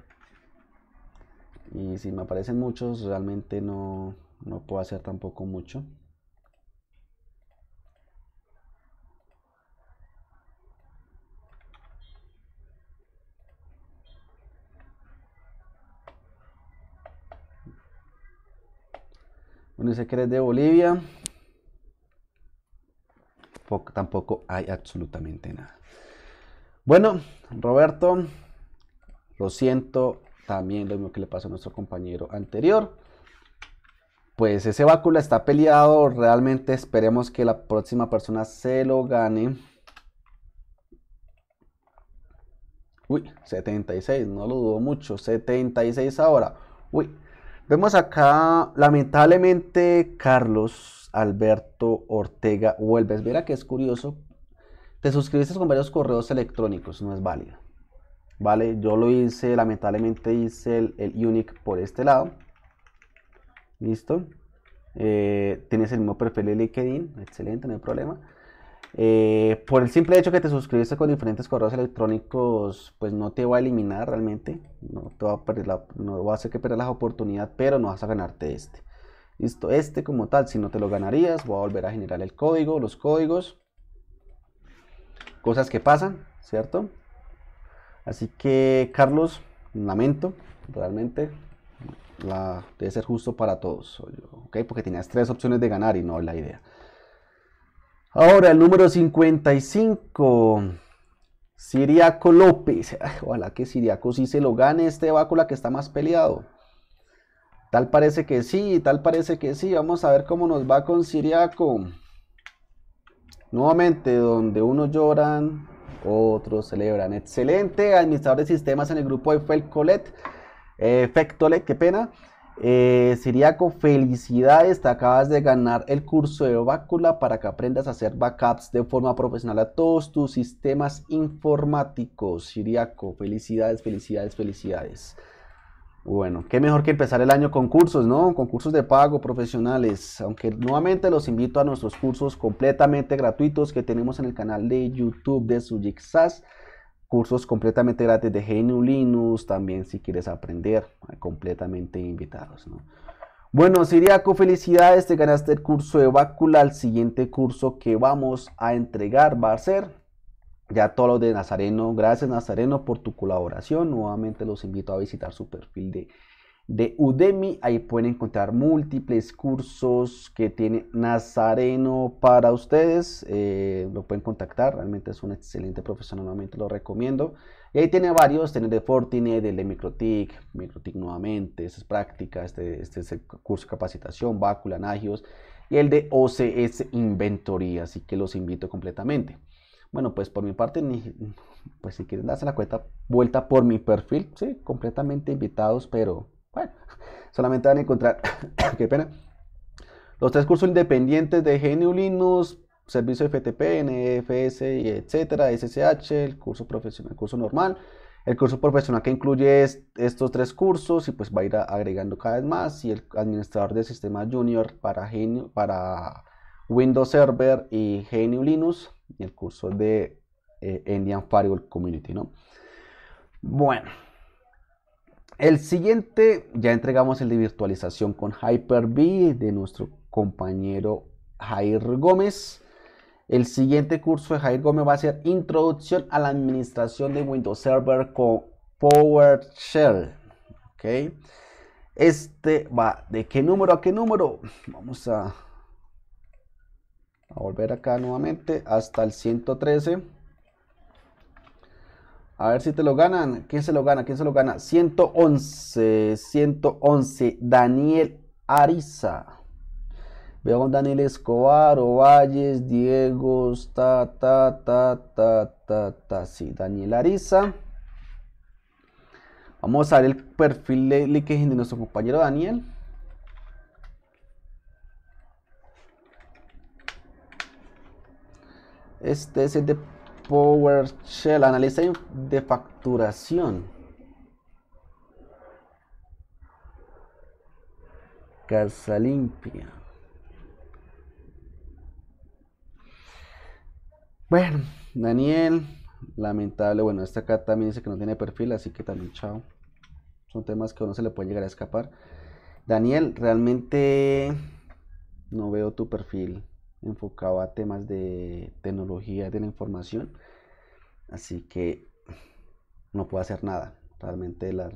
Y si me aparecen muchos, realmente no puedo hacer tampoco mucho. Bueno, dice que eres de Bolivia. Tampoco hay absolutamente nada. Bueno, Roberto, lo siento, también lo mismo que le pasó a nuestro compañero anterior. Pues ese Bacula está peleado, realmente esperemos que la próxima persona se lo gane. Uy, 76, no lo dudo mucho, 76 ahora. Uy, vemos acá, lamentablemente, Carlos Alberto Ortega Huelves. Verá que es curioso, te suscribiste con varios correos electrónicos, no es válido. Vale, yo lo hice, lamentablemente hice el unique por este lado. Listo, tienes el mismo perfil de LinkedIn, excelente, no hay problema. Por el simple hecho que te suscribiste con diferentes correos electrónicos, pues no te va a eliminar realmente, no te va a perder no va a hacer que pierdas la oportunidad, pero no vas a ganarte este. Listo, este como tal, si no te lo ganarías, voy a volver a generar el código, los códigos, cosas que pasan, ¿cierto? Así que, Carlos, lamento, realmente. Debe ser justo para todos, ¿ok? Porque tenías tres opciones de ganar y no la idea. Ahora el número 55, Siriaco López. Ay, ojalá que Siriaco sí se lo gane este Bacula que está más peleado. Tal parece que sí, tal parece que sí. Vamos a ver cómo nos va con Siriaco. Nuevamente, donde unos lloran, otros celebran. Excelente, administrador de sistemas en el grupo de Felcolet. Efectole, qué pena. Siriaco, felicidades, te acabas de ganar el curso de Bacula para que aprendas a hacer backups de forma profesional a todos tus sistemas informáticos. Siriaco, felicidades, felicidades, felicidades. Bueno, qué mejor que empezar el año con cursos, ¿no? Con cursos de pago profesionales, aunque nuevamente los invito a nuestros cursos completamente gratuitos que tenemos en el canal de YouTube de Suyixas. Cursos completamente gratis de GNU/Linux, también si quieres aprender, completamente invitados, ¿no? Bueno, Siriaco, felicidades, te ganaste el curso de Bacula. El siguiente curso que vamos a entregar va a ser ya todo lo de Nazareno. Gracias, Nazareno, por tu colaboración. Nuevamente los invito a visitar su perfil de Udemy. Ahí pueden encontrar múltiples cursos que tiene Nazareno para ustedes. Lo pueden contactar, realmente es un excelente profesional, nuevamente lo recomiendo. Y ahí tiene varios, tiene de Fortinet, de MikroTik, nuevamente, esa es práctica, este es el curso de capacitación, Bacula, Nagios, y el de OCS Inventory, así que los invito completamente. Bueno, pues por mi parte, pues si quieren darse la vuelta por mi perfil, sí, completamente invitados, pero bueno, solamente van a encontrar, qué pena, los tres cursos independientes de GNU Linux, servicio FTP, NFS, etcétera, SSH, el curso profesional, el curso normal, el curso profesional que incluye estos tres cursos y pues va a ir agregando cada vez más, y el administrador de sistemas junior para Windows Server y GNU Linux, y el curso de Endian Firewall Community, ¿no? Bueno. El siguiente, ya entregamos el de virtualización con Hyper-V de nuestro compañero Jair Gómez. El siguiente curso de Jair Gómez va a ser Introducción a la Administración de Windows Server con PowerShell. ¿Okay? Este va de qué número a qué número. Vamos a volver acá nuevamente hasta el 113. A ver si te lo ganan. ¿Quién se lo gana? ¿Quién se lo gana? 111. 111. Daniel Ariza. Veo con Daniel Escobar, Ovalles, Diego, Sí, Daniel Ariza. Vamos a ver el perfil de LinkedIn de nuestro compañero Daniel. Este es el de PowerShell, analista de facturación. Casa limpia. Bueno, Daniel, lamentable. Bueno, esta acá también dice que no tiene perfil, así que también chao. Son temas que a uno se le puede llegar a escapar. Daniel, realmente no veo tu perfil enfocado a temas de tecnología de la información, así que no puedo hacer nada. Realmente las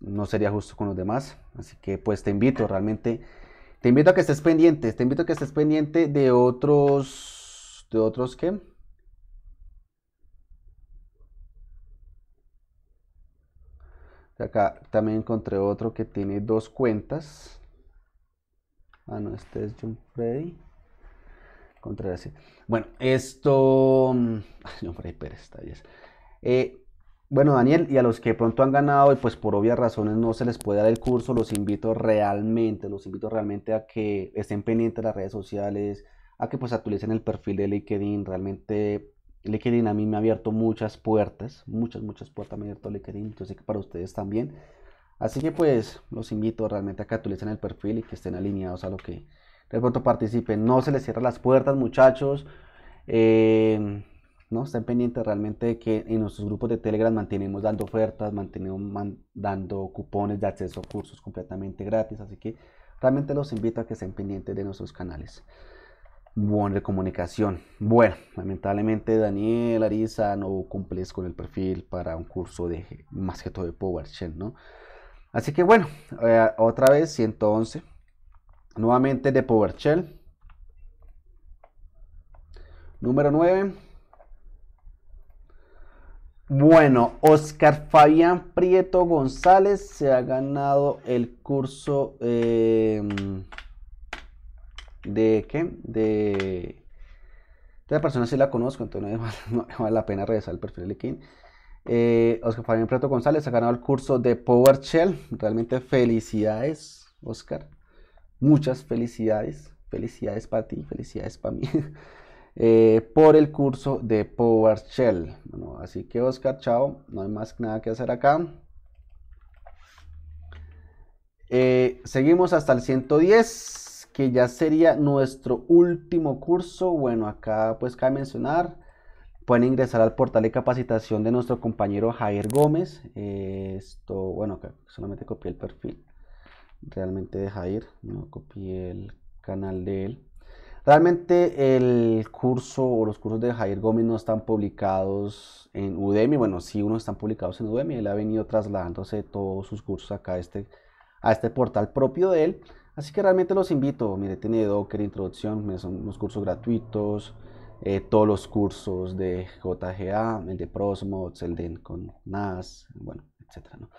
no sería justo con los demás. Así que pues te invito realmente, te invito a que estés pendiente, te invito a que estés pendiente de otros, ¿qué? Acá también encontré otro que tiene dos cuentas. Ah, no, este es John Freddy. Encontré así. Bueno, esto... John Freddy Pérez, está bien. Bueno, Daniel, y a los que pronto han ganado y pues por obvias razones no se les puede dar el curso, los invito realmente a que estén pendientes de las redes sociales, a que pues actualicen el perfil de LinkedIn. Realmente LinkedIn a mí me ha abierto muchas puertas, muchas puertas me ha abierto LinkedIn, yo sé que para ustedes también. Así que pues los invito realmente a que actualicen el perfil y que estén alineados a lo que de pronto participen. No se les cierran las puertas, muchachos. ¿No? Estén pendientes realmente de que en nuestros grupos de Telegram mantenemos dando ofertas, mantenemos dando cupones de acceso a cursos completamente gratis, así que realmente los invito a que estén pendientes de nuestros canales, bueno, de comunicación. Bueno, lamentablemente Daniel Ariza no cumples con el perfil para un curso de más que todo de PowerShell, ¿no? Así que bueno, otra vez 111 nuevamente de PowerShell número 9. Bueno, Oscar Fabián Prieto González se ha ganado el curso de ¿qué? De esta persona sí la conozco, entonces no vale la pena revisar el perfil de LinkedIn. Oscar Fabián Prieto González ha ganado el curso de PowerShell. Realmente felicidades, Oscar. Muchas felicidades. Felicidades para ti, felicidades para mí. Por el curso de PowerShell. Bueno, así que Oscar, chao, no hay más nada que hacer acá. Seguimos hasta el 110, que ya sería nuestro último curso. Bueno, acá pues cabe mencionar, pueden ingresar al portal de capacitación de nuestro compañero Jair Gómez. Bueno, acá solamente copié el perfil realmente de Jair, no copié el canal de él. Realmente el curso o los cursos de Jair Gómez no están publicados en Udemy. Bueno, sí, unos están publicados en Udemy. Él ha venido trasladándose todos sus cursos acá a este portal propio de él. Así que realmente los invito. Mire, tiene Docker, introducción, son unos cursos gratuitos. Todos los cursos de JGA, el de Prosmods, el de con NAS, bueno, etcétera, ¿no?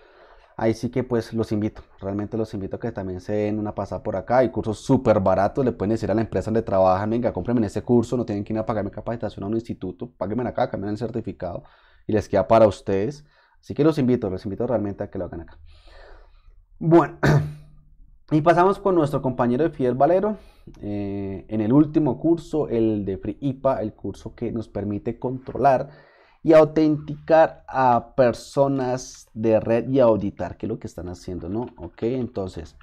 Ahí sí que pues los invito, realmente los invito a que también se den una pasada por acá. Hay cursos súper baratos, le pueden decir a la empresa donde trabajan, venga, cómprenme este curso, no tienen que ir a pagarme capacitación a un instituto, páguenme acá, cambien el certificado y les queda para ustedes. Así que los invito realmente a que lo hagan acá. Bueno, y pasamos con nuestro compañero de Fidel Valero, en el último curso, el de FreeIPA, el curso que nos permite controlar y autenticar a personas de red y auditar qué es lo que están haciendo, ¿no? Ok, entonces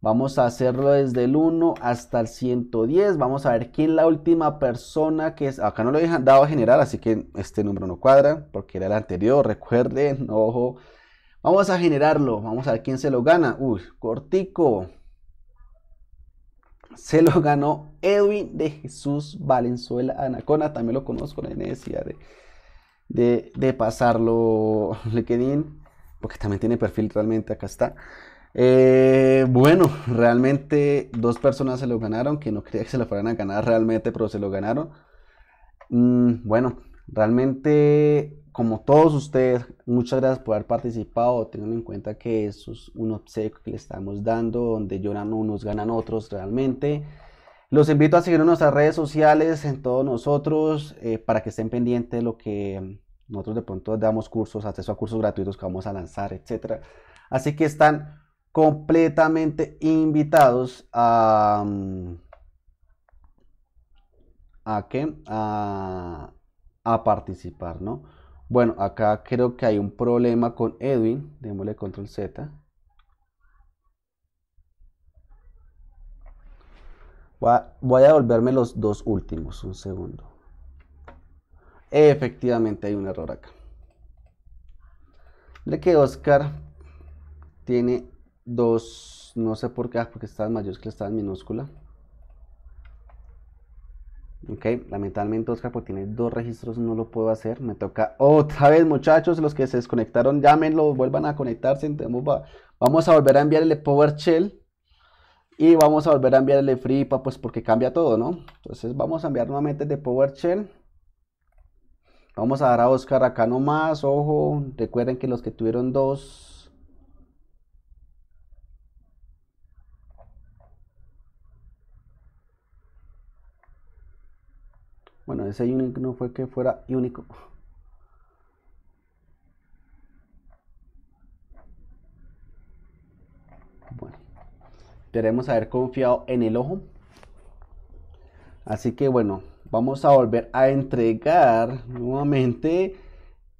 vamos a hacerlo desde el 1 hasta el 110. Vamos a ver quién es la última persona que es. Acá no lo he dado a general, así que este número no cuadra porque era el anterior. Recuerden, ojo. Vamos a generarlo. Vamos a ver quién se lo gana. Uy, cortico. Se lo ganó Edwin de Jesús Valenzuela Anacona. También lo conozco, la necesidad de pasarlo LinkedIn, porque también tiene perfil realmente, acá está. Bueno, realmente dos personas se lo ganaron, que no creía que se lo fueran a ganar realmente, pero se lo ganaron. Bueno, realmente como todos ustedes, muchas gracias por haber participado. Tengan en cuenta que eso es un obsequio que le estamos dando, donde lloran unos, ganan otros realmente. Los invito a seguir en nuestras redes sociales, en todos nosotros, para que estén pendientes de lo que nosotros de pronto damos cursos, acceso a cursos gratuitos que vamos a lanzar, etc. Así que están completamente invitados a participar, ¿no? Bueno, acá creo que hay un problema con Edwin, démosle control Z. Voy a devolverme los dos últimos, un segundo. Efectivamente hay un error acá. De que Oscar tiene dos, no sé por qué, porque estaba en mayúscula, estaba en minúscula. Ok, lamentablemente Oscar, porque tiene dos registros, no lo puedo hacer. Me toca otra vez, muchachos. Los que se desconectaron, llámenlo, vuelvan a conectarse. Vamos a volver a enviarle PowerShell y vamos a volver a enviarle FreeIPA, pues porque cambia todo, ¿no? Entonces vamos a enviar nuevamente de PowerShell. Vamos a dar a Oscar acá nomás, ojo. Recuerden que los que tuvieron dos, bueno, ese único no fue que fuera único. Bueno, debemos haber confiado en el ojo. Así que bueno, vamos a volver a entregar nuevamente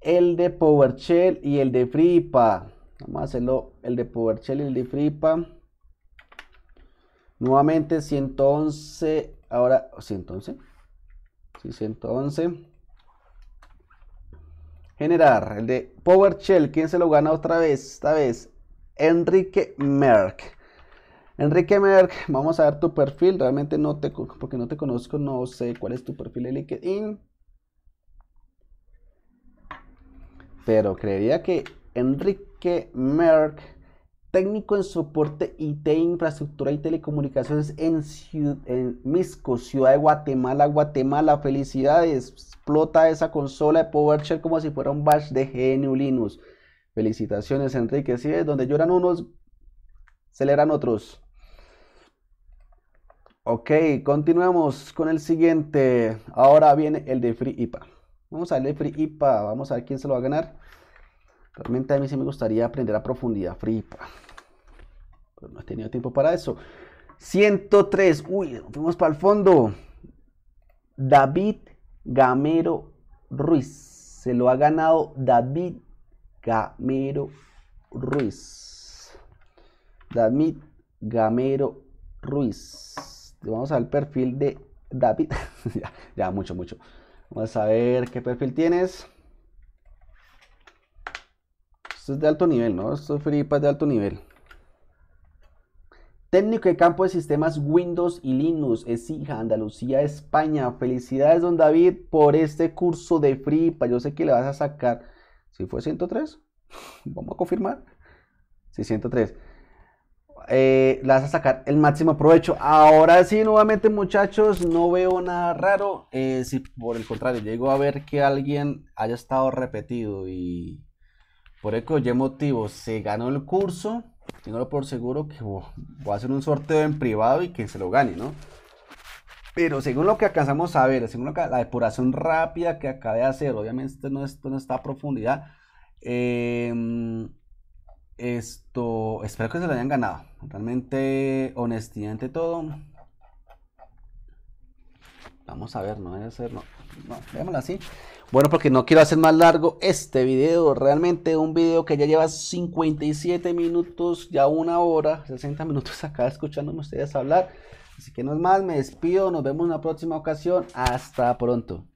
el de PowerShell y el de FreeIPA. Vamos a hacerlo, el de PowerShell y el de FreeIPA. Nuevamente 111, ahora 111. 111. Generar el de PowerShell. ¿Quién se lo gana otra vez? Esta vez Enrique Merck. Enrique Merck, vamos a ver tu perfil. Realmente no te, porque no te conozco, no sé cuál es tu perfil de LinkedIn, pero creería que Enrique Merck, técnico en soporte IT, infraestructura y telecomunicaciones en Misco, ciudad de Guatemala, Guatemala. Felicidades, explota esa consola de PowerShell como si fuera un bash de GNU/Linux. Felicitaciones, Enrique. Si es donde lloran unos, celebran otros. Ok, continuamos con el siguiente. Ahora viene el de FreeIPA. Vamos a ver el de FreeIPA, vamos a ver quién se lo va a ganar. Realmente a mí sí me gustaría aprender a profundidad FreeIPA, pero no he tenido tiempo para eso. 103, uy, fuimos para el fondo. David Gamero Ruiz, se lo ha ganado David Gamero Ruiz. David Gamero Ruiz, vamos al perfil de David. ya, mucho. Vamos a ver qué perfil tienes. Esto es de alto nivel, ¿no? Esto es FreeIPA de alto nivel. Técnico de campo de sistemas Windows y Linux, Ecija, Andalucía, España. Felicidades, don David, por este curso de FreeIPA. Yo sé que le vas a sacar. ¿Sí fue 103? Vamos a confirmar. Sí, 103. Le vas a sacar el máximo provecho. Ahora sí, nuevamente, muchachos, no veo nada raro. Si por el contrario llego a ver que alguien haya estado repetido y por el motivo se ganó el curso, tengo por seguro que voy a hacer un sorteo en privado y que se lo gane, ¿no? Pero según lo que alcanzamos a ver, según la depuración rápida que acabé de hacer, obviamente esto no está a profundidad. Esto, espero que se lo hayan ganado. Realmente, honestidad ante todo. Vamos a ver, no debe ser, no, veámoslo así. Bueno, porque no quiero hacer más largo este video, realmente un video que ya lleva 57 minutos, ya una hora, 60 minutos acá escuchándome ustedes hablar. Así que no es más, me despido, nos vemos en una próxima ocasión, hasta pronto.